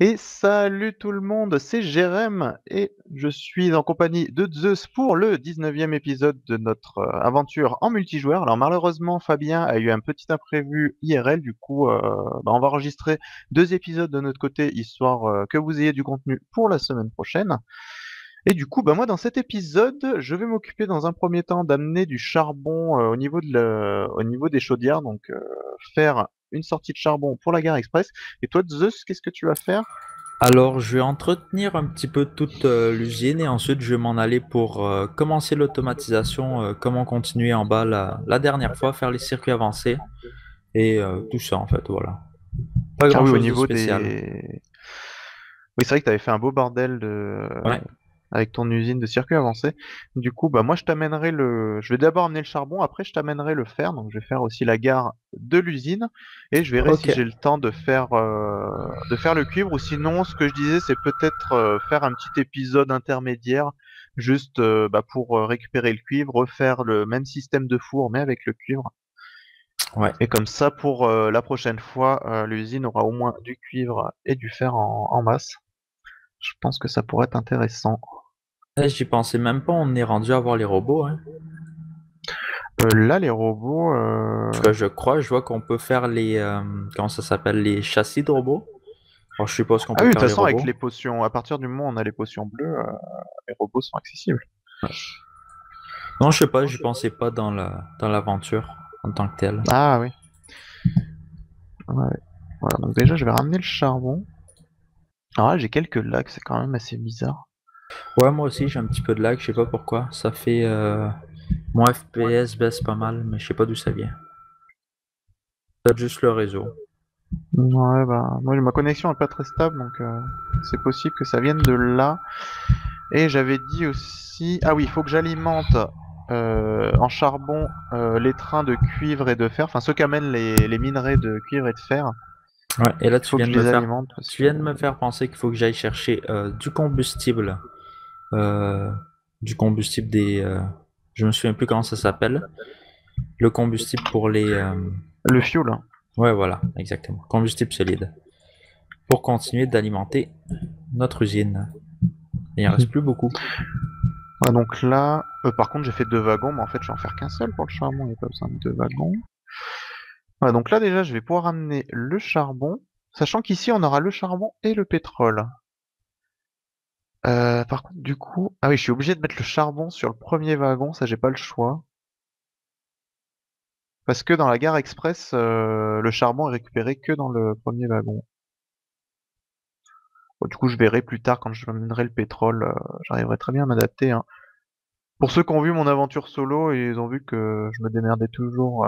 Et salut tout le monde, c'est Jérém et je suis en compagnie de Zeus pour le 19e épisode de notre aventure en multijoueur. Alors malheureusement, Fabien a eu un petit imprévu IRL, du coup on va enregistrer 2 épisodes de notre côté, histoire que vous ayez du contenu pour la semaine prochaine. Et du coup, moi dans cet épisode, je vais m'occuper dans un premier temps d'amener du charbon au niveau des chaudières, donc faire une sortie de charbon pour la gare express. Et toi, Zeus, qu'est-ce que tu vas faire? Alors, je vais entretenir un petit peu toute l'usine et ensuite je vais m'en aller pour commencer l'automatisation, comme on continuait en bas la dernière fois, faire les circuits avancés et tout ça en fait, voilà. Pas grand-chose au niveau de spécial. Oui, c'est vrai que tu avais fait un beau bordel de... Ouais. Avec ton usine de circuit avancé. Du coup, moi je t'amènerai le... Je vais d'abord amener le charbon, après je t'amènerai le fer. Donc je vais faire aussi la gare de l'usine. Et je verrai si j'ai le temps de faire le cuivre. Ou sinon, ce que je disais, c'est peut-être faire un petit épisode intermédiaire. Juste pour récupérer le cuivre, refaire le même système de four, mais avec le cuivre. Ouais. Et comme ça, pour la prochaine fois, l'usine aura au moins du cuivre et du fer en masse. Je pense que ça pourrait être intéressant. J'y pensais même pas, on est rendu à voir les robots. Hein. Là, les robots... En tout cas, je vois qu'on peut faire les... comment ça s'appelle? Les châssis de robots. Alors, je suppose qu'on peut faire les robots. Ah oui, de toute façon, avec les potions, à partir du moment où on a les potions bleues, les robots sont accessibles. Ouais. Non, je sais pas, j'y pensais pas dans l'aventure en tant que telle. Ah oui. Ouais. Voilà, donc déjà, je vais ramener le charbon. Alors là, j'ai quelques lags, c'est quand même assez bizarre. Ouais, moi aussi j'ai un petit peu de lag, je sais pas pourquoi. Ça fait... mon FPS baisse pas mal, mais je sais pas d'où ça vient. Peut-être juste le réseau. Ouais, moi ma connexion est pas très stable, donc c'est possible que ça vienne de là. Et j'avais dit aussi... Ah oui, il faut que j'alimente en charbon les trains de cuivre et de fer, enfin ceux qu'amènent les minerais de cuivre et de fer. Ouais, et là tu viens de me faire penser qu'il faut que j'aille chercher du combustible. Du combustible des... je me souviens plus comment ça s'appelle. Le combustible pour les... Le fuel. Ouais, voilà, exactement. Combustible solide. Pour continuer d'alimenter notre usine. Et il en reste plus beaucoup. Ouais, donc là... par contre j'ai fait 2 wagons, mais en fait je vais en faire qu'un seul pour le charbon, il n'y a pas besoin de 2 wagons. Voilà, donc là déjà je vais pouvoir amener le charbon, sachant qu'ici on aura le charbon et le pétrole. Par contre du coup, ah oui je suis obligé de mettre le charbon sur le premier wagon, ça j'ai pas le choix. Parce que dans la gare express, le charbon est récupéré que dans le premier wagon. Bon, du coup je verrai plus tard quand je amènerai le pétrole, j'arriverai très bien à m'adapter, hein. Pour ceux qui ont vu mon aventure solo, ils ont vu que je me démerdais toujours...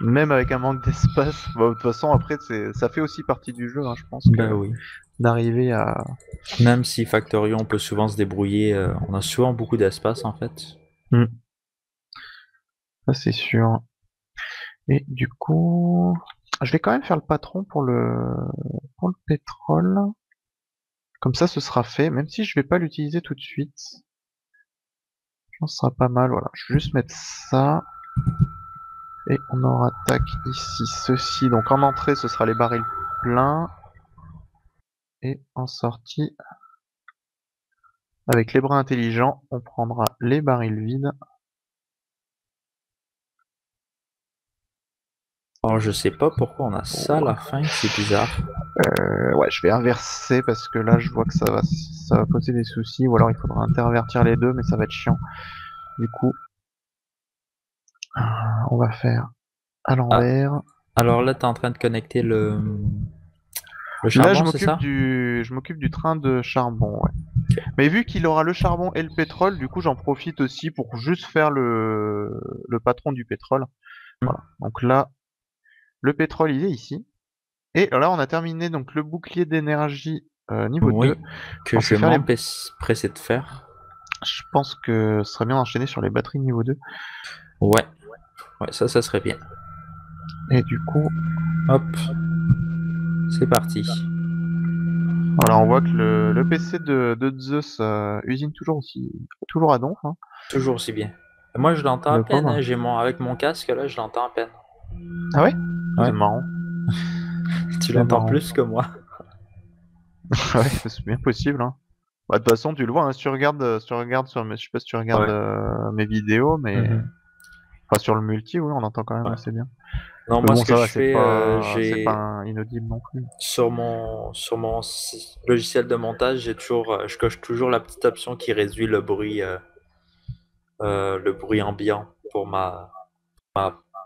Même avec un manque d'espace, de toute façon après ça fait aussi partie du jeu, hein, je pense, oui. D'arriver à... Même si Factorio, on peut souvent se débrouiller, on a souvent beaucoup d'espace en fait. Mm. Ça c'est sûr. Et du coup, je vais quand même faire le patron pour le pétrole. Comme ça ce sera fait, même si je vais pas l'utiliser tout de suite. Je pense que ce sera pas mal, voilà. Je vais juste mettre ça... Et on aura tac ici ceci. Donc en entrée ce sera les barils pleins. Et en sortie, avec les bras intelligents, on prendra les barils vides. Alors je sais pas pourquoi on a ça à la fin, c'est bizarre. Ouais, je vais inverser parce que là je vois que ça va poser des soucis. Ou alors il faudra intervertir les deux, mais ça va être chiant. Du coup. On va faire à l'envers. Alors là, tu es en train de connecter le charbon, c'est ça? Là, je m'occupe du train de charbon, ouais. Okay. Mais vu qu'il aura le charbon et le pétrole, du coup, j'en profite aussi pour juste faire le patron du pétrole. Mmh. Voilà. Donc là, le pétrole, il est ici. Et là, on a terminé donc le bouclier d'énergie niveau 2. Que je vais pressé de faire. Je pense que ce serait bien d'enchaîner sur les batteries niveau 2. Ouais, ouais, ça serait bien. Et du coup, hop, c'est parti. Voilà, on voit que le PC de Zeus usine toujours à donf. Hein. Toujours aussi bien. Moi, je l'entends à peine. Hein, avec mon casque là, je l'entends à peine. Ah ouais, ouais. C'est marrant. Tu l'entends plus que moi. Ouais, c'est bien possible. Hein. Bah, de toute façon, tu le vois, hein, si tu regardes, sur, je sais pas si tu regardes mes vidéos, mais enfin, sur le multi, oui, on entend quand même assez bien. Non, moi, bon, ce que je fais, c'est pas inaudible non plus. Sur mon logiciel de montage, j'ai toujours, je coche toujours la petite option qui réduit le bruit ambiant pour ma,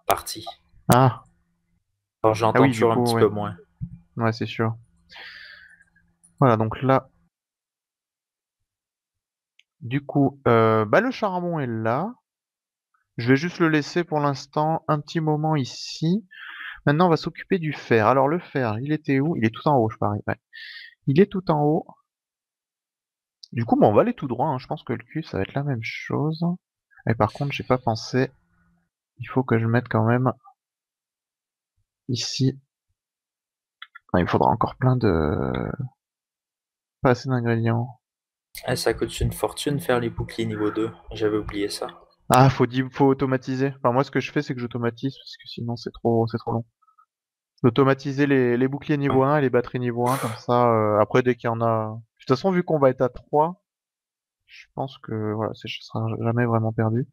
partie. Ah. Alors j'entends toujours un petit peu moins. Ouais, c'est sûr. Voilà, donc là, du coup, bah, le charbon est là. Je vais juste le laisser pour l'instant un petit moment ici. Maintenant, on va s'occuper du fer. Alors, le fer, il était où? Il est tout en haut, je parie. Ouais. Il est tout en haut. Du coup, bah, on va aller tout droit. Hein. Je pense que le cube, ça va être la même chose. Et par contre, j'ai pas pensé. Il faut que je mette quand même ici. Enfin, il faudra encore plein de... Pas assez d'ingrédients. Ah, ça coûte une fortune faire les boucliers niveau 2. J'avais oublié ça. Ah, faut automatiser. Enfin, moi, ce que je fais, c'est que j'automatise, parce que sinon, c'est trop long. D'automatiser les boucliers niveau 1 et les batteries niveau 1, comme ça, après, dès qu'il y en a... De toute façon, vu qu'on va être à 3, je pense que, voilà, je ne serai jamais vraiment perdu.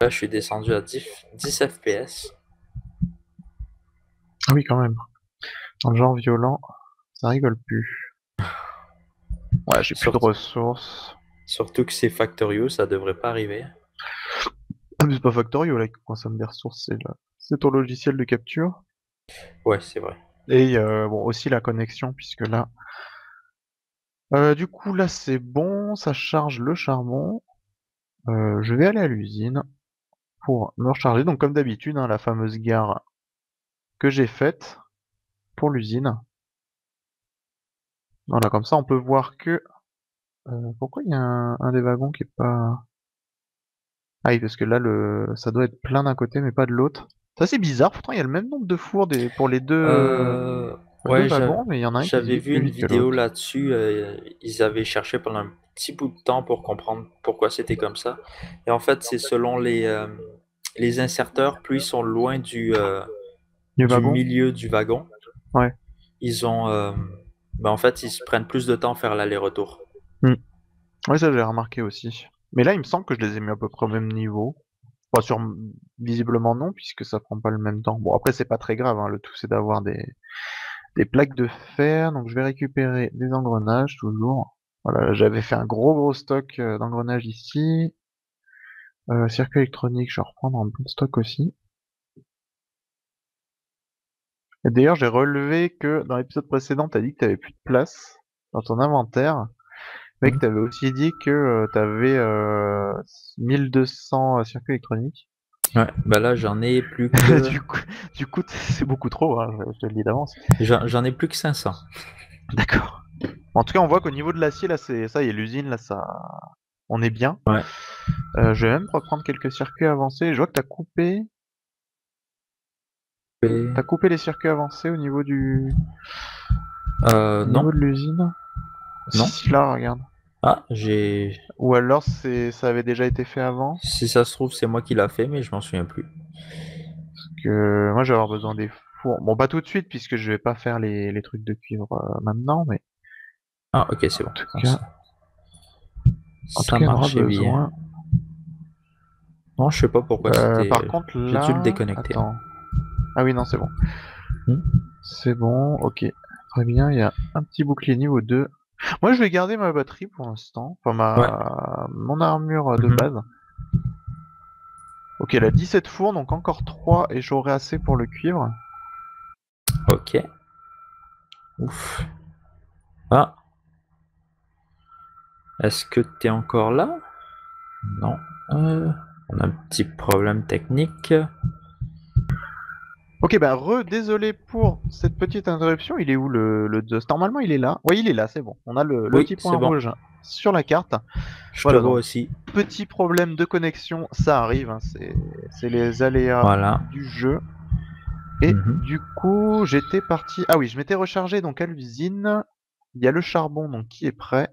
Là, je suis descendu à 10 FPS. Ah oui, quand même. Dans le genre violent, ça rigole plus. Ouais, j'ai plus de ressources. Surtout que c'est Factorio, ça devrait pas arriver. Ah, mais c'est pas Factorio là qui consomme des ressources, c'est ton logiciel de capture. Ouais, c'est vrai. Et bon, aussi la connexion, puisque là... du coup, là c'est bon, ça charge le charbon. Je vais aller à l'usine pour me recharger. Donc comme d'habitude, hein, la fameuse gare que j'ai faite pour l'usine. Voilà, comme ça on peut voir que... pourquoi il y a un des wagons qui est pas... Ah oui, parce que là, ça doit être plein d'un côté, mais pas de l'autre. Ça, c'est bizarre, pourtant, il y a le même nombre de fours pour les deux, ouais, deux wagons, mais il y en a un qui... J'avais vu une vidéo là-dessus, ils avaient cherché pendant un petit bout de temps pour comprendre pourquoi c'était comme ça. Et en fait, c'est selon les inserteurs, plus ils sont loin du milieu du wagon. Ouais. Ils ont... ben, en fait, ils se prennent plus de temps à faire l'aller-retour. Hmm. Oui, ça j'ai remarqué aussi. Mais là, il me semble que je les ai mis à peu près au même niveau. Enfin, visiblement non, puisque ça prend pas le même temps. Bon, après, c'est pas très grave. Hein. Le tout, c'est d'avoir des plaques de fer. Donc, je vais récupérer des engrenages, toujours. Voilà, j'avais fait un gros stock d'engrenages ici. Circuit électronique, je vais reprendre un bon stock aussi. Et d'ailleurs, j'ai relevé que dans l'épisode précédent, t'as dit que t'avais plus de place dans ton inventaire. Mec, t'avais aussi dit que t'avais 1200 circuits électroniques. Ouais, bah là j'en ai plus que... du coup c'est beaucoup trop, hein, je te le dis d'avance. J'en ai plus que 500. D'accord. En tout cas, on voit qu'au niveau de l'acier, là, c'est ça, il y a l'usine, là, ça... On est bien. Ouais. Je vais même reprendre quelques circuits avancés. Je vois que t'as coupé... T'as coupé les circuits avancés au niveau du... non. Au niveau de l'usine. Non, là, regarde. Ah, j'ai... Ou alors, ça avait déjà été fait avant. Si ça se trouve, c'est moi qui l'a fait, mais je m'en souviens plus. Parce que moi, je vais avoir besoin des fours. Bon, pas tout de suite, puisque je vais pas faire les trucs de cuivre maintenant, mais... Ah, ok, c'est bon. En tout cas, ça marche bien. Non, je sais pas pourquoi c'était... Par contre, là... J'ai dû le déconnecter. Attends. Ah oui, non, c'est bon. C'est bon, ok. Très bien, il y a un petit bouclier niveau 2. Moi, je vais garder ma batterie pour l'instant, enfin mon armure de base. Ok, elle a 17 fours, donc encore 3 et j'aurai assez pour le cuivre. Ok. Ouf. Ah. Est-ce que t'es encore là? Non. On a un petit problème technique. Ok, bah désolé pour cette petite interruption. Il est où le Zeus? Normalement il est là. Oui, il est là, c'est bon. On a le petit point rouge sur la carte. Je le vois aussi. Petit problème de connexion, ça arrive. Hein. C'est les aléas du jeu. Et du coup, j'étais parti... Ah oui, je m'étais rechargé donc à l'usine. Il y a le charbon donc qui est prêt.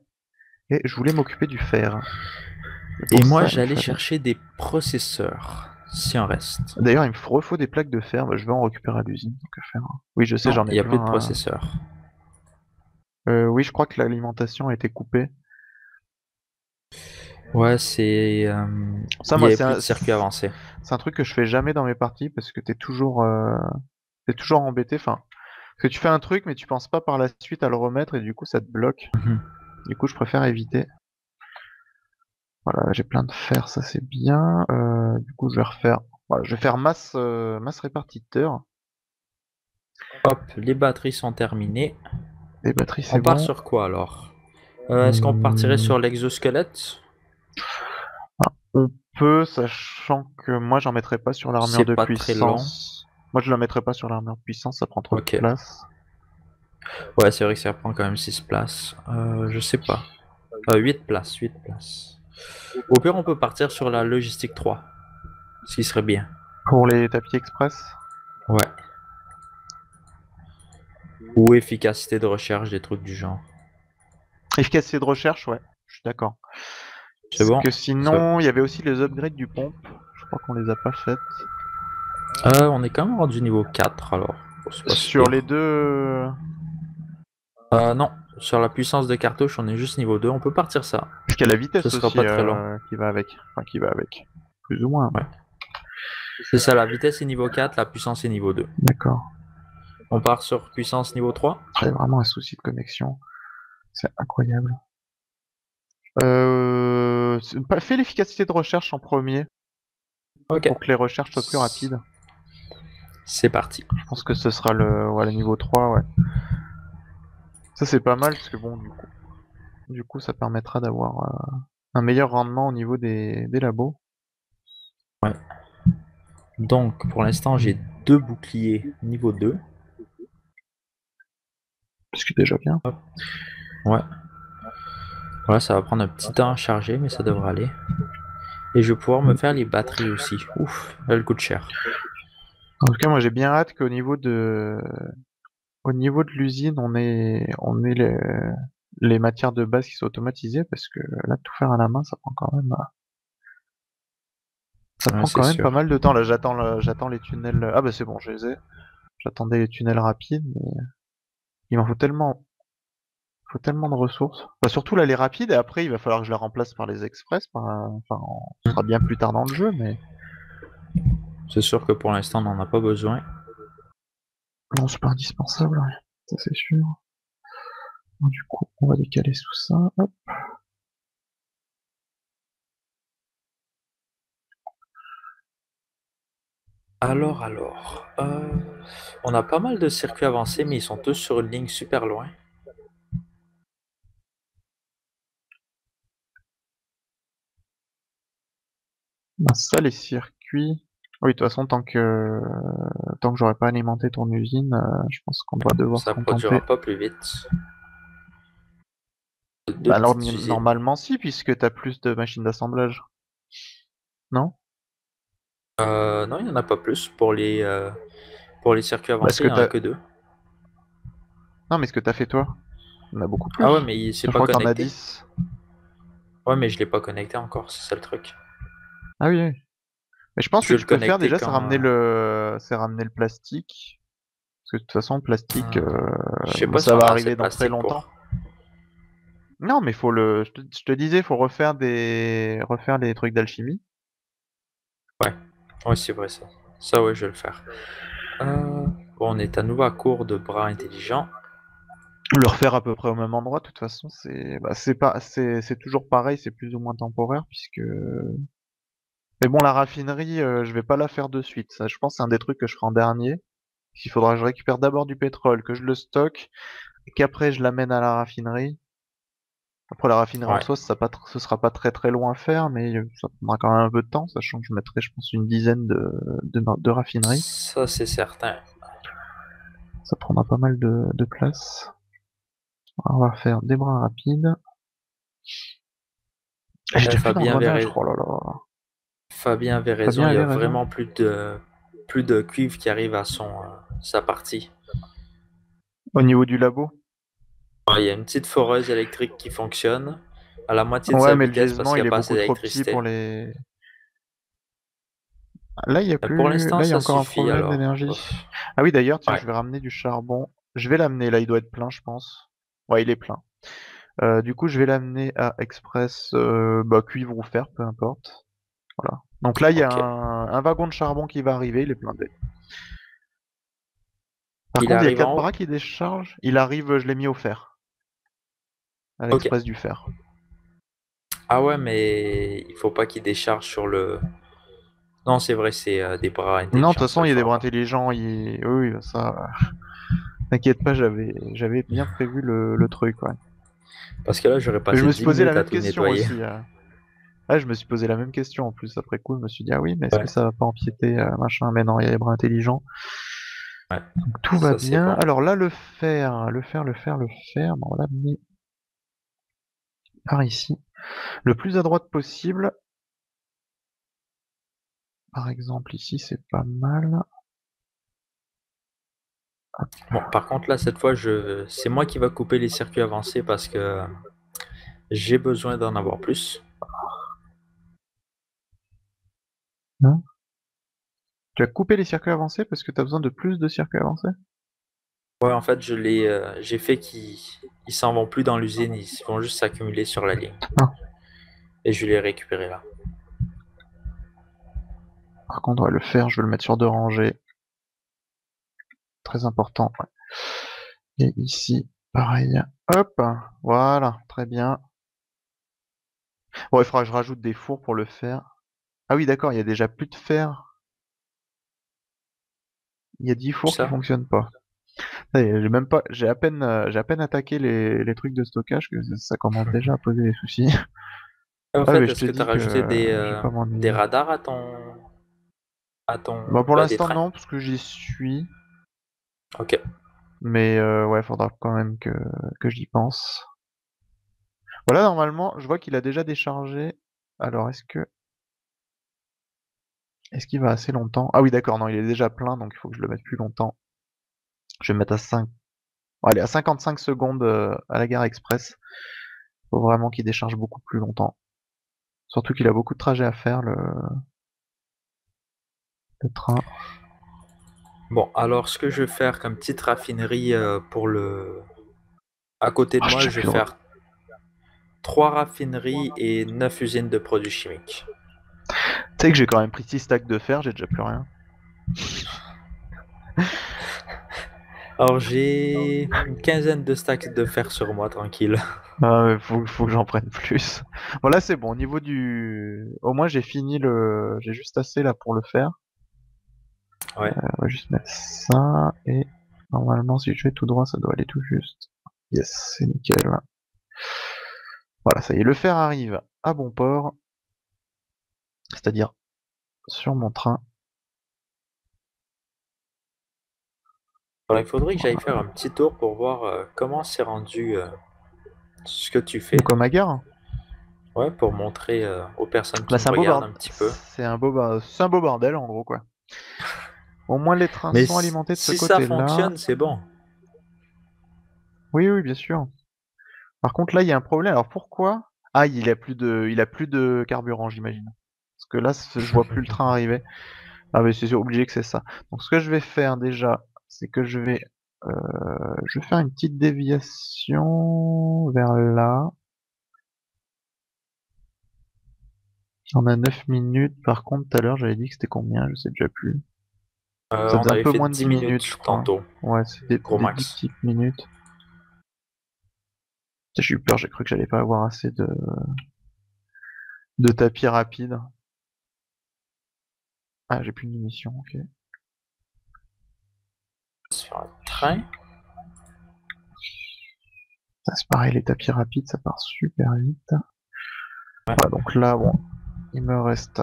Et je voulais m'occuper du fer. Et moi, j'allais chercher des processeurs. Si on reste. D'ailleurs, il me refaut des plaques de fer. Bah, je vais en récupérer à l'usine. Oui, je sais, j'en ai. Il n'y a plus de processeur. Oui, je crois que l'alimentation a été coupée. Ouais, c'est ça, moi, c'est un circuit avancé. C'est un truc que je fais jamais dans mes parties parce que t'es toujours embêté. Enfin, parce que tu fais un truc mais tu penses pas par la suite à le remettre et du coup ça te bloque. Du coup, je préfère éviter. Voilà, j'ai plein de fer, ça c'est bien. Du coup, je vais refaire. Voilà, je vais faire masse répartiteur. Hop, les batteries sont terminées. Les batteries, c'est bon. On part sur quoi alors? Est-ce qu'on partirait sur l'exosquelette? On peut, sachant que moi j'en mettrai pas sur l'armure de puissance. Moi je la mettrai pas sur l'armure de puissance, ça prend trop de place. Ouais, c'est vrai que ça prend quand même 6 places. Je sais pas. 8 places, 8 places. Au pire, on peut partir sur la logistique 3. Ce qui serait bien. Pour les tapis express? Ouais. Ou efficacité de recherche, des trucs du genre. Efficacité de recherche, ouais, je suis d'accord. C'est bon. Parce que sinon, il y avait aussi les upgrades du pompe. Je crois qu'on les a pas faites. On est quand même rendu niveau 4 alors. Sur les deux. Non, sur la puissance de cartouche, on est juste niveau 2. On peut partir ça. Parce qu'il y a la vitesse aussi, pas très long. Qui va avec. Enfin, qui va avec. Plus ou moins. Ouais. C'est ça, la vitesse est niveau 4, la puissance est niveau 2. D'accord. On part sur puissance niveau 3. J'ai vraiment un souci de connexion. C'est incroyable. Fais l'efficacité de recherche en premier. Okay. Pour que les recherches soient plus rapides. C'est parti. Je pense que ce sera le niveau 3, ouais. Ça c'est pas mal parce que bon, du coup ça permettra d'avoir un meilleur rendement au niveau des labos. Ouais. Donc pour l'instant j'ai 2 boucliers niveau 2. Ce qui est déjà bien. Hop. Ouais. Voilà, ça va prendre un petit temps à charger, mais ça devrait aller. Et je vais pouvoir me faire les batteries aussi. Ouf, elles coûtent cher. En tout cas, moi j'ai bien hâte qu'au niveau de l'usine, on ait les matières de base qui sont automatisées, parce que là, tout faire à la main, ça prend quand même pas mal de temps. Là, j'attends les tunnels. Ah bah c'est bon, je les ai. J'attendais les tunnels rapides, mais il m'en faut tellement. Il faut tellement de ressources. Enfin, surtout là, les rapides, et après, il va falloir que je la remplace par les express. Enfin, on sera bien plus tard dans le jeu, mais. C'est sûr que pour l'instant, on n'en a pas besoin. Non, c'est pas indispensable, ça c'est sûr. Du coup, on va décaler tout ça. Hop. Alors. On a pas mal de circuits avancés, mais ils sont tous sur une ligne super loin. Ça, les circuits. Oui, de toute façon, tant que j'aurai pas alimenté ton usine, je pense qu'on va devoir se contenter. Ça produira pas plus vite. Bah alors normalement si, puisque t'as plus de machines d'assemblage. Non? Non, il n'y en a pas plus pour les circuits avancés. Il n'y en a que 2. Non, mais ce que t'as fait toi, on a beaucoup plus. Ah ouais, mais c'est pas connecté. Je crois que t'en as 10. Ouais, mais je l'ai pas connecté encore, c'est ça le truc. Ah oui, oui. Mais je pense que ce que je peux faire déjà, c'est ramener le plastique. Parce que de toute façon, le plastique, je sais pas, ça va arriver dans très longtemps. Non, mais faut le. Je te disais, faut refaire les trucs d'alchimie. Ouais, ouais, c'est vrai ça. Ça, ouais, je vais le faire. Bon, on est à nouveau à court de bras intelligents. Le refaire à peu près au même endroit, de toute façon, c'est toujours pareil, c'est plus ou moins temporaire puisque. Mais bon, la raffinerie, je vais pas la faire de suite. Ça, je pense que c'est un des trucs que je ferai en dernier. Il faudra que je récupère d'abord du pétrole, que je le stocke, qu'après je l'amène à la raffinerie. Après, la raffinerie en soi, ce sera pas très très loin à faire, mais ça prendra quand même un peu de temps, sachant que je mettrai, je pense, une dizaine de raffineries. Ça, c'est certain. Ça prendra pas mal de place. Alors, on va faire des bras rapides. J'ai déjà fait dans le grenage, oh là là. Fabien avait raison, il y a vraiment plus de cuivre qui arrive à sa partie. Au niveau du labo? Il y a une petite foreuse électrique qui fonctionne à la moitié de sa vitesse parce qu'il n'y a pas assez d'électricité. Là, il y a plus. Pour l'instant, ça encore suffit, un problème d'énergie. Ah oui, d'ailleurs, tiens, je vais ramener du charbon. Je vais l'amener, là, il doit être plein, je pense. Ouais, il est plein. Du coup, je vais l'amener à Express cuivre ou fer, peu importe. Voilà. Donc là, il y a un wagon de charbon qui va arriver, il est blindé. Par contre, il y a 4 bras qui déchargent. Il arrive, je l'ai mis au fer. À l'Express du fer. Ah ouais, mais il faut pas qu'il décharge sur le... Non, c'est vrai, c'est des bras intelligents. Non, de toute façon, il y a des bras intelligents. Il... Oui, ça... T'inquiète pas, j'avais bien prévu le truc, ouais. Parce que là, j'aurais pas... Je me suis posé la même question aussi. Ah, je me suis posé la même question en plus après coup. Je me suis dit, ah oui, mais est-ce que ça va pas empiéter machin? Mais non, il y a les bras intelligents. Ouais. Donc, tout va bien. Alors là, le fer. Bon, on l'a mis par ici. Le plus à droite possible. Par exemple, ici, c'est pas mal. Bon, par contre, là, cette fois, c'est moi qui va couper les circuits avancés parce que j'ai besoin d'en avoir plus. Non. Tu as coupé les circuits avancés parce que tu as besoin de plus de circuits avancés? Ouais, en fait, j'ai fait qu'ils s'en vont plus dans l'usine, ils vont juste s'accumuler sur la ligne. Ah. Et je les récupérer là. Par contre, ouais, le fer, je vais le mettre sur 2 rangées. Très important. Ouais. Et ici, pareil. Hop, voilà, très bien. Bon, il faudra que je rajoute des fours pour le fer. Ah oui, d'accord, il y a déjà plus de fer. Il y a 10 fours qui ne fonctionnent pas. J'ai à peine attaqué les trucs de stockage que ça commence déjà à poser des soucis. En fait, est-ce que tu as rajouté des radars à ton... Bah, pour l'instant, non, parce que j'y suis. Ok. Mais ouais, faudra quand même que j'y pense. Voilà, normalement, je vois qu'il a déjà déchargé. Alors, est-ce qu'il va assez longtemps? Ah oui, d'accord, non, il est déjà plein, donc il faut que je le mette plus longtemps. Je vais le mettre à 5. Bon, allez, à 55 secondes à la gare express. Il faut vraiment qu'il décharge beaucoup plus longtemps. Surtout qu'il a beaucoup de trajets à faire, le train. Bon, alors ce que je vais faire comme petite raffinerie pour le... À côté de moi, je vais faire 3 raffineries et 9 usines de produits chimiques. Tu sais que j'ai quand même pris 6 stacks de fer, j'ai déjà plus rien. Alors j'ai une quinzaine de stacks de fer sur moi, tranquille. Ah, mais faut que j'en prenne plus. Bon là c'est bon, au niveau du... Au moins j'ai fini le... J'ai juste assez là pour le fer. Ouais. On va juste mettre ça, et normalement si je vais tout droit ça doit aller tout juste. Yes, c'est nickel. Voilà, ça y est, le fer arrive à bon port. C'est-à-dire sur mon train. Voilà, il faudrait que j'aille faire un petit tour pour voir comment c'est rendu ce que tu fais. Comme à gare. Ouais, pour montrer aux personnes qui me regardent un petit peu. C'est un beau bordel en gros quoi. Au moins les trains sont alimentés de ce côté-là. Si ça fonctionne, c'est bon. Oui, oui, bien sûr. Par contre là il y a un problème. Alors pourquoi? Ah, il a plus de carburant, j'imagine. Parce que là, je vois plus le train arriver. Ah, mais c'est obligé que c'est ça. Donc, ce que je vais faire déjà, c'est que je vais faire une petite déviation vers là. On a 9 minutes. Par contre, tout à l'heure, j'avais dit que c'était combien? Je sais déjà plus. Ça faisait un peu moins de 10 minutes, je crois. Tantôt. Ouais, c'était pour des petites minutes. J'ai eu peur, j'ai cru que j'allais pas avoir assez de tapis rapide. Ah, j'ai plus de munitions, ok. Sur le train. Ça c'est pareil, les tapis rapides, ça part super vite. Ouais. Ah, donc là, bon, il me reste...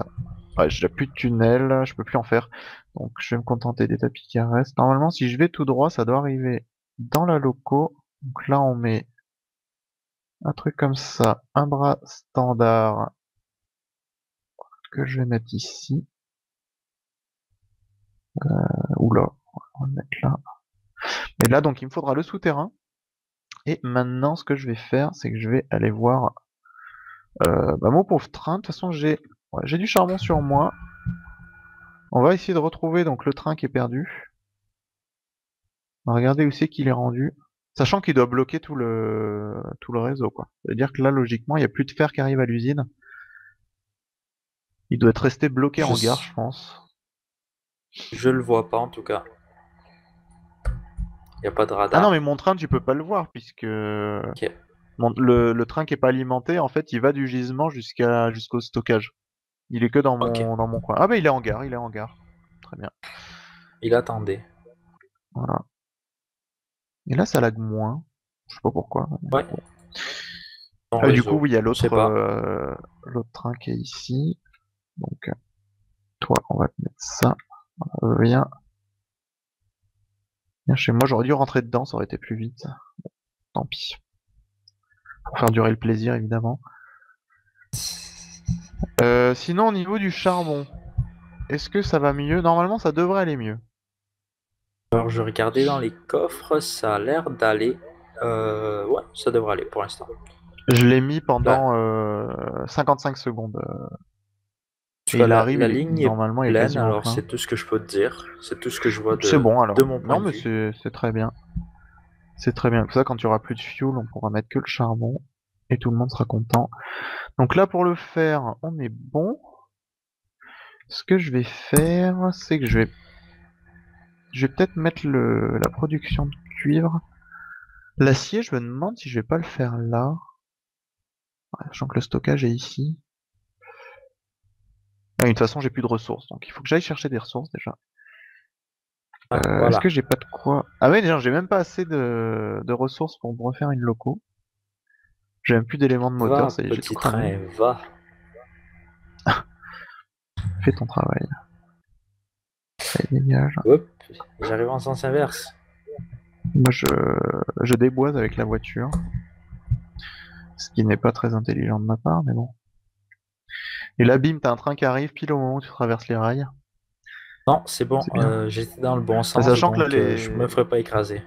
Ouais, j'ai plus de tunnel, je peux plus en faire. Donc je vais me contenter des tapis qui restent. Normalement, si je vais tout droit, ça doit arriver dans la loco. Donc là, on met... un truc comme ça, un bras standard que je vais mettre ici. Oula, on va le mettre là. Et là, donc, il me faudra le souterrain. Et maintenant, ce que je vais faire, c'est que je vais aller voir mon pauvre train. De toute façon, j'ai du charbon sur moi. On va essayer de retrouver donc le train qui est perdu. Regardez où c'est qu'il est rendu. Sachant qu'il doit bloquer tout le réseau, quoi. C'est-à-dire que là, logiquement, il n'y a plus de fer qui arrive à l'usine. Il doit être resté bloqué en gare, je pense. Je le vois pas, en tout cas. Il n'y a pas de radar. Ah non, mais mon train, tu peux pas le voir, puisque... Okay. Le train qui est pas alimenté, en fait, il va du gisement jusqu'au stockage. Il est que dans mon, dans mon coin. Ah bah, il est en gare. Très bien. Il attendait. Voilà. Et là, ça lag moins. Je sais pas pourquoi. Ouais. Ah, du coup, oui, il y a l'autre train qui est ici. Donc, toi, on va te mettre ça. Viens. Viens chez moi. J'aurais dû rentrer dedans, ça aurait été plus vite. Bon, tant pis. Pour faire durer le plaisir, évidemment. Sinon, au niveau du charbon, est-ce que ça va mieux? Normalement, ça devrait aller mieux. Alors, je regardais dans les coffres, ça a l'air d'aller. Ouais, ça devrait aller pour l'instant. Je l'ai mis pendant 55 secondes. Tu vois, la ligne normalement est pleine, alors c'est tout ce que je peux te dire. C'est tout ce que je vois de, bon, alors. De mon point de vue. Non, mais c'est très bien. C'est très bien. Comme ça, quand il n'y aura plus de fuel, on pourra mettre que le charbon et tout le monde sera content. Donc là, pour le faire, on est bon. Ce que je vais faire, c'est que je vais peut-être mettre la production de cuivre. L'acier, je me demande si je vais pas le faire là. Sachant que le stockage est ici. Ah, de toute façon, j'ai plus de ressources. Donc il faut que j'aille chercher des ressources déjà. Voilà. Est-ce que j'ai pas de quoi... Ah ouais, déjà, j'ai même pas assez de ressources pour me refaire une loco. J'ai même plus d'éléments de moteur. Va, petit train, va. Fais ton travail. Dégage. J'arrive en sens inverse. Moi je déboise avec la voiture. Ce qui n'est pas très intelligent de ma part, mais bon. Et là bim, t'as un train qui arrive pile au moment où tu traverses les rails. Non, c'est bon, j'étais dans le bon sens. Sachant que là, je me ferai pas écraser.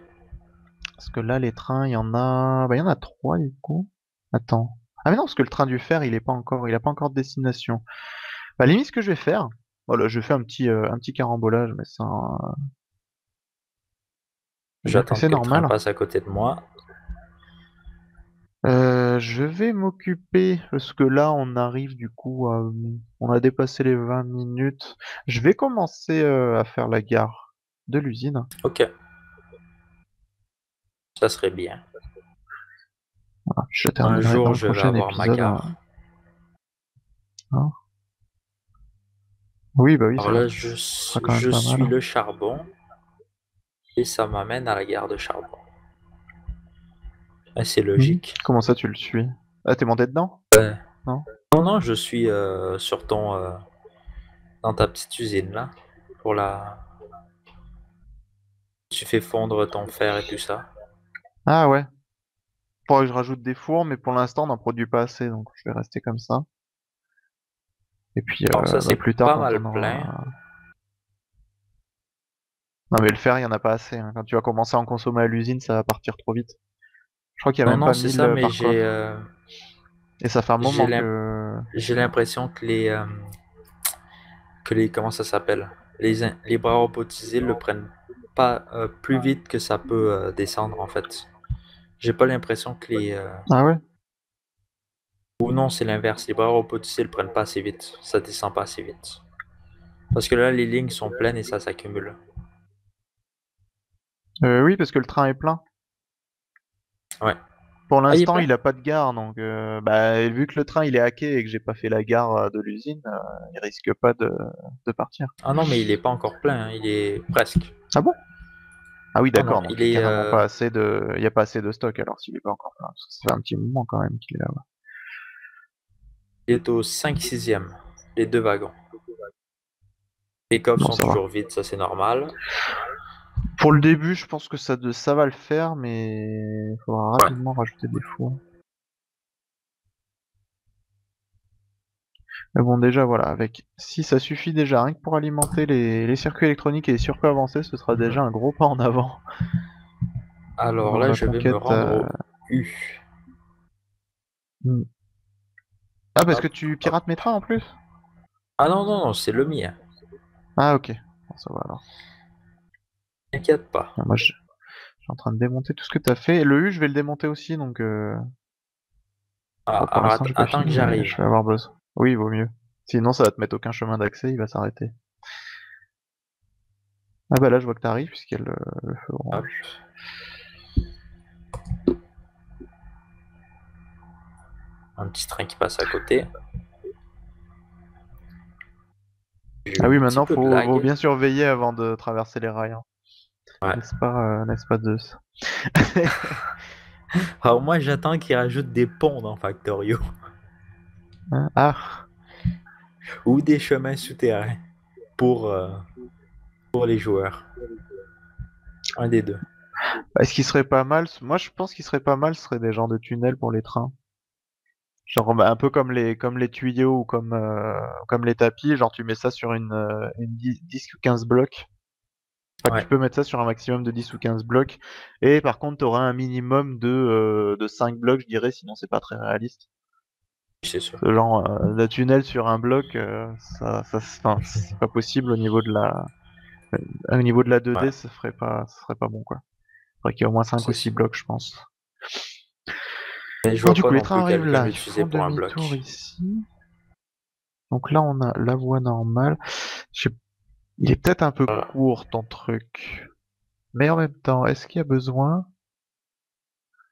Parce que là les trains, il y en a. Bah il y en a 3 du coup. Attends. Ah mais non, parce que le train du fer, il a pas encore de destination. Bah limite ce que je vais faire. Voilà, je fais un petit carambolage, mais ça. J'attends que le train passe à côté de moi. Je vais m'occuper, parce que là on arrive du coup, on a dépassé les 20 minutes. Je vais commencer à faire la gare de l'usine. Ok. Ça serait bien. Voilà, je terminerai un jour, dans le prochain épisode, ma gare. Hein. Oui, bah oui. Alors là, je suis le charbon et ça m'amène à la gare de charbon. Ah, c'est logique. Comment ça, tu le suis? Ah, t'es monté dedans? Non, je suis sur ton. Dans ta petite usine là. Pour la. Tu fais fondre ton fer et tout ça. Ah ouais. Faudrait que je rajoute des fours, mais pour l'instant, on n'en produit pas assez, donc je vais rester comme ça. Et puis alors ça c'est plus tard pas mal plein. Non mais le fer il n'y en a pas assez, hein. Quand tu vas commencer à en consommer à l'usine ça va partir trop vite. Je crois qu'il y a même pas 1000 ça, mais j'ai et ça fait un moment que... J'ai l'impression que les comment ça s'appelle, les bras robotisés le prennent pas plus vite que ça peut descendre en fait. J'ai pas l'impression que les... Ah ouais? Ou non, c'est l'inverse. Les barres robotisées ne prennent pas assez vite. Ça descend pas assez vite. Parce que là, les lignes sont pleines et ça s'accumule. Oui, parce que le train est plein. Ouais. Pour l'instant, il n'a pas de gare. Donc, bah, vu que le train il est hacké et que j'ai pas fait la gare de l'usine, il risque pas de partir. Ah non, mais il est pas encore plein. Hein. Il est presque. Ah bon? Ah oui, d'accord. Ah il n'y a pas assez de stock alors s'il n'est pas encore plein. Parce que ça fait un petit moment quand même qu'il est là. Ouais. Il est au 5/6e, les deux wagons. Les coffres sont toujours vides, ça c'est normal. Pour le début, je pense que ça va le faire, mais il faudra rapidement rajouter des fours. Mais bon, déjà voilà, avec si ça suffit déjà, rien que pour alimenter les circuits électroniques et les circuits avancés, ce sera déjà un gros pas en avant. Alors là, je vais me rendre au U. Mm. Ah, parce que tu pirates mes trains en plus? Ah non, c'est le mien. Ah ok, bon, ça va alors. T'inquiète pas. Ah, moi, suis en train de démonter tout ce que tu as fait. Le U, je vais le démonter aussi, donc... attends que j'arrive. Je vais avoir besoin. Oui, vaut mieux. Sinon, ça va te mettre aucun chemin d'accès, il va s'arrêter. Ah bah là, je vois que t'arrives, puisqu'il y a le feu orange. Hop. Un petit train qui passe à côté. Ah oui, maintenant, faut bien surveiller avant de traverser les rails. Hein. Ouais. N'est-ce pas Zeus? Alors moi, j'attends qu'ils rajoutent des ponts dans Factorio. Ah. Ou des chemins souterrains pour les joueurs. Un des deux. Est-ce qu'il serait pas mal? Moi, je pense qu'il serait pas mal, ce serait des genres de tunnels pour les trains. Genre un peu comme les tuyaux ou comme les tapis, genre tu mets ça sur une 10 ou 15 blocs. Enfin, ouais. Tu peux mettre ça sur un maximum de 10 ou 15 blocs. Et par contre, tu auras un minimum de 5 blocs, je dirais, sinon c'est pas très réaliste. C'est sûr. Genre, le tunnel sur un bloc, c'est pas possible au niveau de la 2D, ouais. ça serait pas bon, quoi. Il faudrait qu'il y ait au moins 5 ou 6 blocs, je pense. Du coup, les trains arrivent là, ils font demi-tour ici. Donc là, on a la voie normale. Il est peut-être un peu court, ton truc. Mais en même temps, est-ce qu'il y a besoin?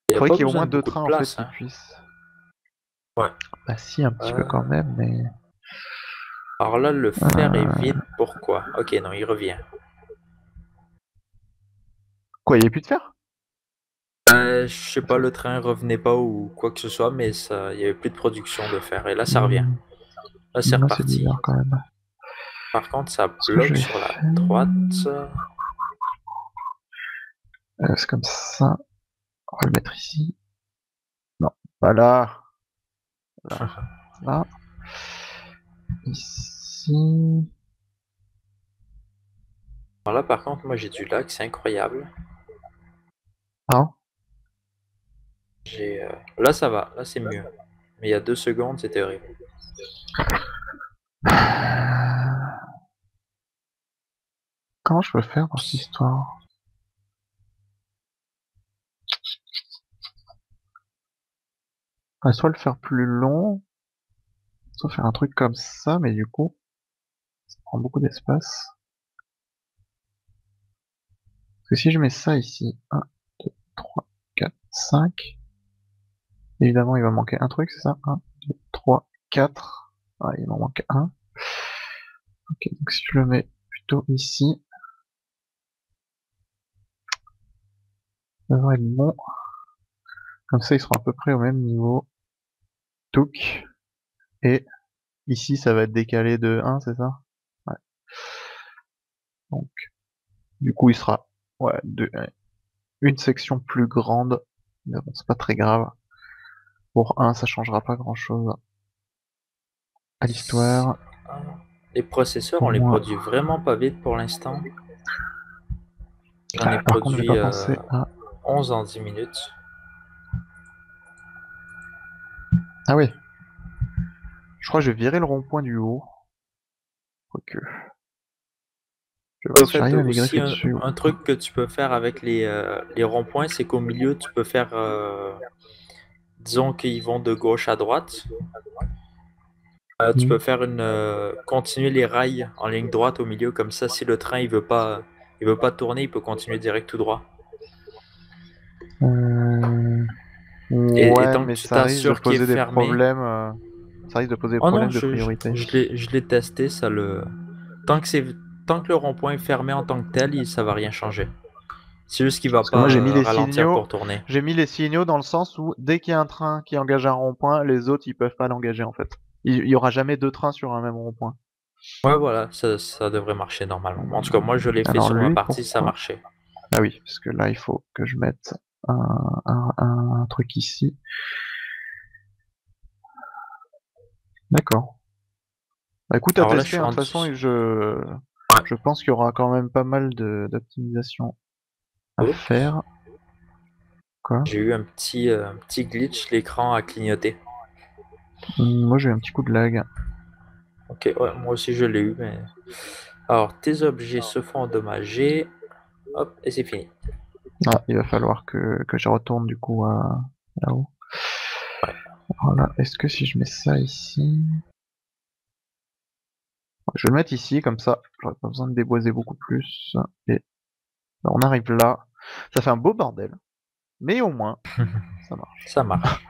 Il faudrait qu'il y ait au moins 2 trains, en fait, qui puissent... Ouais. Bah si, un petit peu quand même, mais... Alors là, le fer est vide, pourquoi? Ok, non, il revient. Quoi, il n'y a plus de fer? Je sais pas, le train revenait pas ou quoi que ce soit, mais il n'y avait plus de production de fer. Et là, ça revient. Là, c'est reparti. Bizarre, quand même. Par contre, ça bloque sur la droite. C'est comme ça. On va le mettre ici. Non, pas là. Là. Ici. Alors là, par contre, moi j'ai du lac, c'est incroyable. Ah. Là, ça va, là c'est mieux. Mais il y a 2 secondes, c'était horrible. Comment je peux faire dans cette histoire? Soit le faire plus long, soit faire un truc comme ça, mais du coup, ça prend beaucoup d'espace. Parce que si je mets ça ici, 1, 2, 3, 4, 5, évidemment il va manquer un truc, c'est ça? 1, 2, 3, 4, ah, il m'en manque un. Ok, donc si je le mets plutôt ici, ça devrait être bon. Comme ça, ils seront à peu près au même niveau. Touc. Et ici, ça va être décalé de 1, c'est ça? Ouais. Donc, du coup, il sera une section plus grande. Mais bon, c'est pas très grave. Pour 1, ça changera pas grand chose à l'histoire. Les processeurs, on les produit vraiment pas vite pour l'instant. On les produit 11 en 10 minutes. Ah oui. Je crois que je vais virer le rond-point du haut. Quoique. Je vais un truc que tu peux faire avec les ronds-points, c'est qu'au milieu, tu peux faire... disons qu'ils vont de gauche à droite. Tu peux faire continuer les rails en ligne droite au milieu, comme ça, si le train il veut pas tourner, il peut continuer direct tout droit. Et ouais, mais ça risque de poser des problèmes. Ça risque de poser des problèmes de priorité. Je l'ai testé, ça le. Tant que le rond-point est fermé en tant que tel, ça va rien changer. C'est juste qu'il va pas ralentir pour tourner. J'ai mis les signaux dans le sens où dès qu'il y a un train qui engage un rond-point, les autres ils peuvent pas l'engager en fait. Il y aura jamais 2 trains sur un même rond-point. Ouais, voilà, ça devrait marcher normalement. En tout cas, moi je l'ai fait sur ma partie, ça marchait. Ah oui, parce que là il faut que je mette. Un truc ici. D'accord. Bah écoute, à tester, de toute façon, je pense qu'il y aura quand même pas mal d'optimisation à faire. J'ai eu un petit glitch, l'écran a clignoté. Moi j'ai eu un petit coup de lag. Ok, ouais, moi aussi je l'ai eu. Mais... Alors, tes objets se font endommager. Hop, et c'est fini. Ah, il va falloir que je retourne du coup là-haut. Voilà, est-ce que si je mets ça ici... Je vais le mettre ici, comme ça, j'aurais pas besoin de déboiser beaucoup plus. Et on arrive là. Ça fait un beau bordel, mais au moins, ça marche. Ça marche.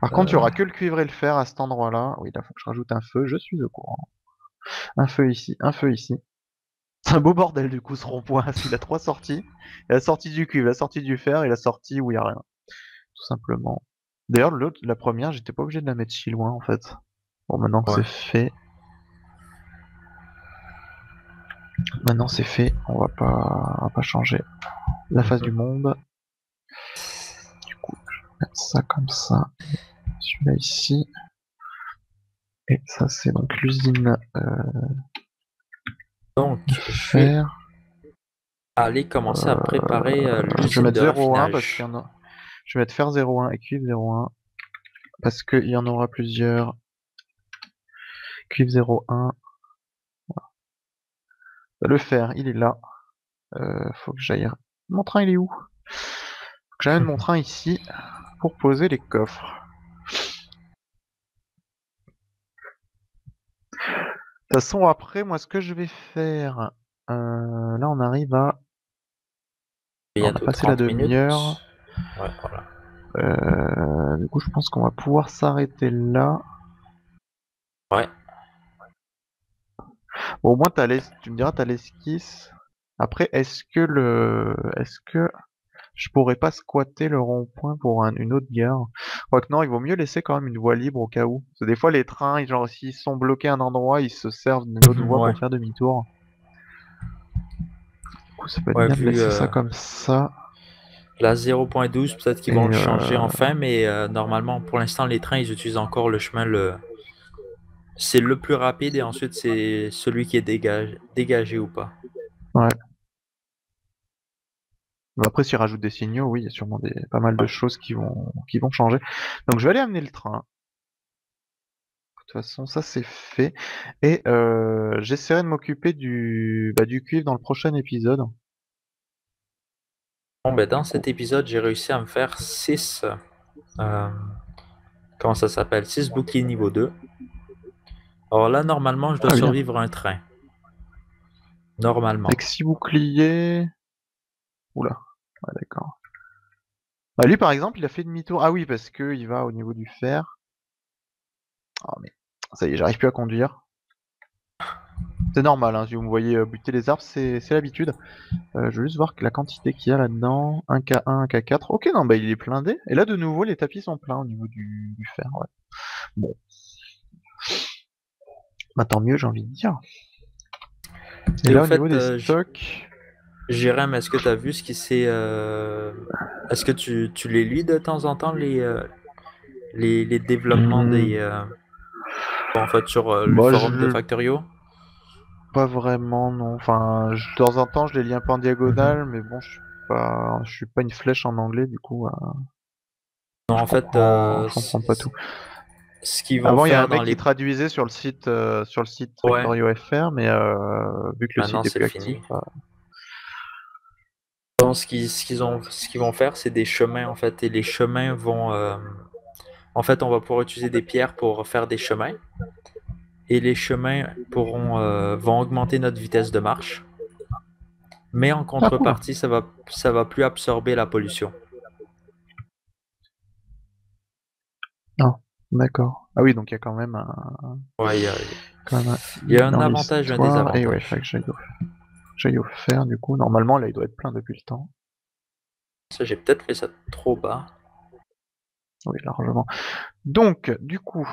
Par contre, il n'y aura que le cuivre et le fer à cet endroit-là. Oui, là, il faut que je rajoute un feu, je suis au courant. Un feu ici, un feu ici. C'est un beau bordel du coup ce rond-point, il a trois sorties. Il a la sortie du cuivre, la sortie du fer et la sortie où il n'y a rien. Tout simplement. D'ailleurs, la première, j'étais pas obligé de la mettre si loin en fait. Bon, maintenant que c'est fait. Maintenant c'est fait, on va pas changer la face du monde. Du coup, je vais mettre ça comme ça. Celui-là ici. Et ça c'est donc l'usine. Donc faire. Allez, commencer à préparer l'usine. Je vais mettre 0,1 parce qu'il y en a. Je vais mettre fer 0,1 et cuivre 0,1 parce qu'il y en aura plusieurs. Cuivre 0,1. Voilà. Le fer, il est là. Faut que j'aille. Mon train, il est où? Faut que j'amène mon train ici pour poser les coffres. De toute façon, après, moi, ce que je vais faire... là, on arrive à... On a passé la demi-heure. Ouais, voilà. Du coup, je pense qu'on va pouvoir s'arrêter là. Ouais. Bon, au moins, tu me diras, t'as l'esquisse. Après, est-ce que je pourrais pas squatter le rond-point pour une autre gare? Quoique non, il vaut mieux laisser quand même une voie libre au cas où. Parce que des fois, les trains, genre, s'ils sont bloqués à un endroit, ils se servent d'une autre voie pour faire demi-tour. Du coup, ça peut être bien de laisser ça comme ça. La 0.12, peut-être qu'ils vont le changer enfin, mais normalement, pour l'instant, les trains, ils utilisent encore le chemin le... C'est le plus rapide et ensuite c'est celui qui est dégagé ou pas. Ouais. Après, s'ils rajoutent des signaux, oui, il y a sûrement pas mal de choses qui vont changer. Donc, je vais aller amener le train. De toute façon, ça, c'est fait. Et j'essaierai de m'occuper du cuivre dans le prochain épisode. Bon, ben, dans cet épisode, j'ai réussi à me faire 6... comment ça s'appelle? 6 boucliers niveau 2. Alors là, normalement, je dois survivre à un train. Normalement. Avec 6 boucliers... Oula, ouais, d'accord. Bah, lui, par exemple, il a fait demi-tour. Ah oui, parce que il va au niveau du fer. Oh, mais ça y est, j'arrive plus à conduire. C'est normal, hein, si vous me voyez buter les arbres, c'est l'habitude. Je veux juste voir la quantité qu'il y a là-dedans. 1K1, 1K4. Ok, non, bah il est blindé. Et là, de nouveau, les tapis sont pleins au niveau du fer. Ouais. Bon. Bah, tant mieux, j'ai envie de dire. Et là, au niveau des stocks... Jérém, est-ce que tu as vu ce qui s'est... Est-ce que tu les lis de temps en temps, les développements des... En fait, sur le forum de Factorio? Pas vraiment, non. Enfin, de temps en temps, je les lis un peu en diagonale, mais bon, je suis pas une flèche en anglais, du coup. Non, en fait... Je comprends pas tout. Avant, il y a un mec qui traduisait sur le site Factorio.fr, mais vu que le site est plus actif... Donc, ce qu'ils vont faire, c'est des chemins en fait, et les chemins vont en fait, on va pouvoir utiliser des pierres pour faire des chemins, et les chemins vont augmenter notre vitesse de marche, mais en contrepartie, ça va plus absorber la pollution. Ah, d'accord. Ah oui, donc il y a quand même un. Ouais, il y a un avantage, un désavantage. Et ouais, faut que j'aille au fer du coup. Normalement là il doit être plein depuis le temps. Ça, j'ai peut-être fait ça trop bas. Oui, largement. Donc du coup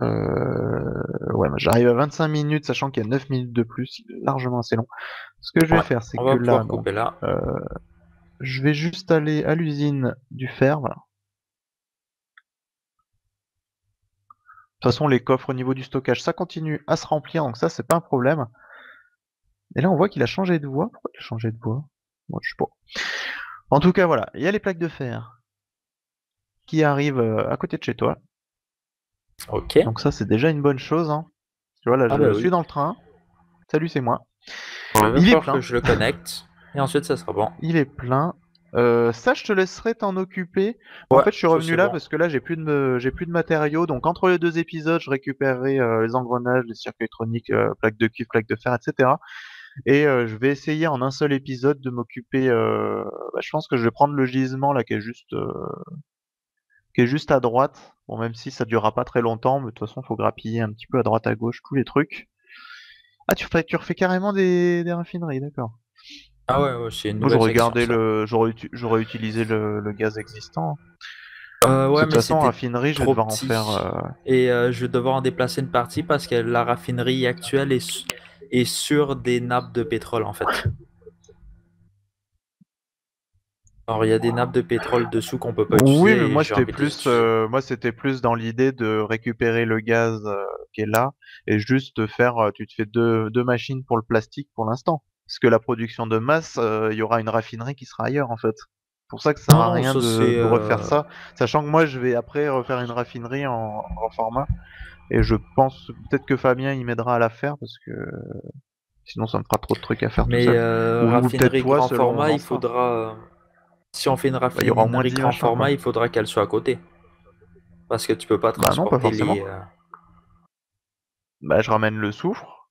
ouais, j'arrive à 25 minutes sachant qu'il y a 9 minutes de plus, largement assez long. Ce que je vais faire, c'est que là, je vais juste aller à l'usine du fer, voilà. De toute façon les coffres au niveau du stockage ça continue à se remplir, donc ça c'est pas un problème. Et là, on voit qu'il a changé de voie. Pourquoi il a changé de voie? Moi, je sais pas. En tout cas, voilà. Il y a les plaques de fer qui arrivent à côté de chez toi. Ok. Donc ça, c'est déjà une bonne chose. Hein. Tu vois, là, je suis dans le train. Salut, c'est moi. Il est plein. Que je le connecte. Et ensuite, ça sera bon. Il est plein. Ça, je te laisserai t'en occuper. Ouais, en fait, je suis revenu là parce que là, j'ai plus de matériaux. Donc, entre les deux épisodes, je récupérerai les engrenages, les circuits électroniques, plaques de cuivre, plaques de fer, etc. Et je vais essayer en un seul épisode de m'occuper. Je pense que je vais prendre le gisement là qui est juste à droite. Bon, même si ça durera pas très longtemps, mais de toute façon, faut grappiller un petit peu à droite, à gauche, tous les trucs. Ah, tu refais carrément des raffineries, d'accord. Ah ouais, c'est une nouvelle j'aurais utilisé le gaz existant. De toute façon, raffinerie, je vais devoir en faire. Et je vais devoir en déplacer une partie parce que la raffinerie actuelle est sur des nappes de pétrole en fait. Alors il y a des nappes de pétrole dessous qu'on peut pas utiliser. Oui, mais moi c'était plus dans l'idée de récupérer le gaz qui est là et juste faire. Tu te fais deux machines pour le plastique pour l'instant. Parce que la production de masse, y aura une raffinerie qui sera ailleurs en fait. Pour ça que ça n'a rien de refaire ça. Sachant que moi je vais après refaire une raffinerie en grand format. Et je pense peut-être que Fabien il m'aidera à la faire parce que sinon ça me fera trop de trucs à faire. Mais tout raffinerie grand format, il faudra. Si on fait une raffinerie grand format, il faudra qu'elle soit à côté. Parce que tu peux pas transporter non, pas forcément. Je ramène le soufre.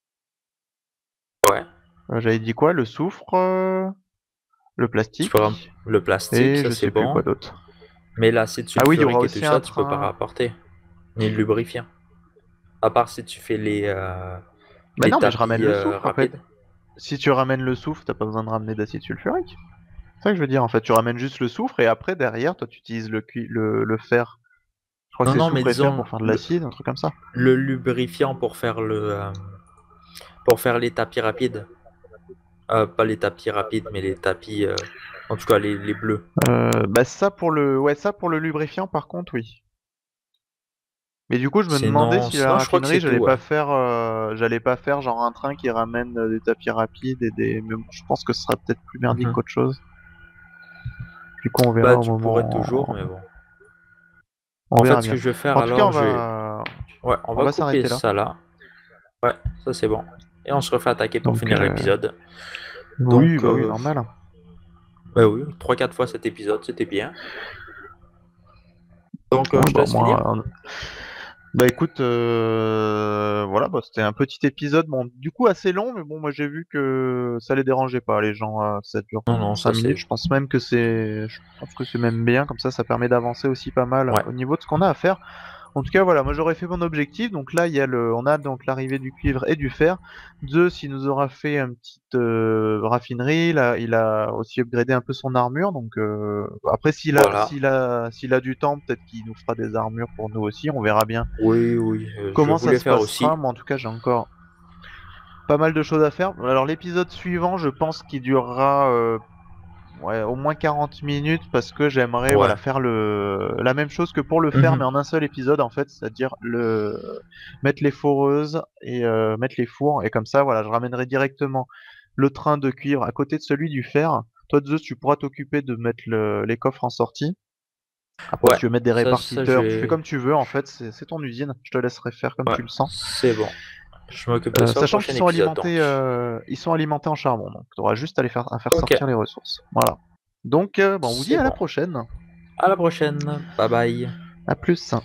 Ouais. J'avais dit quoi? Le soufre, le plastique. Le plastique, et ça c'est bon. Quoi d'autre? Mais l'acide sulfurique et tout ça, tu peux pas rapporter. Ni le lubrifiant. À part si tu fais les. Mais je ramène le soufre. En fait. Si tu ramènes le soufre, t'as pas besoin de ramener d'acide sulfurique. C'est ça que je veux dire. En fait, tu ramènes juste le soufre et après derrière, toi, tu utilises le fer. Je crois que c'est le soufre pour faire de l'acide, un truc comme ça. Le lubrifiant pour faire les tapis rapides. Pas les tapis rapides, mais les tapis, en tout cas les bleus. Ça pour le lubrifiant par contre, oui. Mais du coup, je me demandais si la raffinerie, j'allais pas faire genre un train qui ramène des tapis rapides et des. Mais bon, je pense que ce sera peut-être plus merdique qu'autre chose. Du coup, on verra au moment. Pourrais toujours, mais bon. En fait, ce que je vais faire, alors, on va s'arrêter là. Ça là. Ouais, ça c'est bon. Et on se refait attaquer pour finir l'épisode. Oui, bah oui, normal. Bah oui, 3-4 fois cet épisode, c'était bien. Donc, je te laisse finir. Écoute, c'était un petit épisode, du coup assez long, mais bon, moi j'ai vu que ça les dérangeait pas, les gens, ça dure. Non, ça c'est. Je pense que c'est même bien, comme ça, ça permet d'avancer aussi pas mal au niveau de ce qu'on a à faire. En tout cas, voilà, moi j'aurais fait mon objectif. Donc là, on a donc l'arrivée du cuivre et du fer. Zeus, il nous aura fait une petite raffinerie. Là, il a aussi upgradé un peu son armure. Donc après, s'il a du temps, peut-être qu'il nous fera des armures pour nous aussi. On verra bien. Oui. Comment ça se passera aussi. Moi, en tout cas, j'ai encore pas mal de choses à faire. Alors l'épisode suivant, je pense qu'il durera. Au moins 40 minutes parce que j'aimerais faire la même chose que pour le fer mais en un seul épisode en fait, c'est-à-dire mettre les foreuses et mettre les fours et comme ça je ramènerai directement le train de cuivre à côté de celui du fer. Toi Zeus, tu pourras t'occuper de mettre les coffres en sortie. Après tu veux mettre des répartiteurs, tu fais comme tu veux en fait, c'est ton usine, je te laisserai faire comme tu le sens. C'est bon. Je m'occupe de ça. Sachant qu'ils sont alimentés, en charbon, donc tu auras juste à les faire sortir les ressources. Voilà. Donc, on vous dit à la prochaine. À la prochaine. Bye bye. À plus.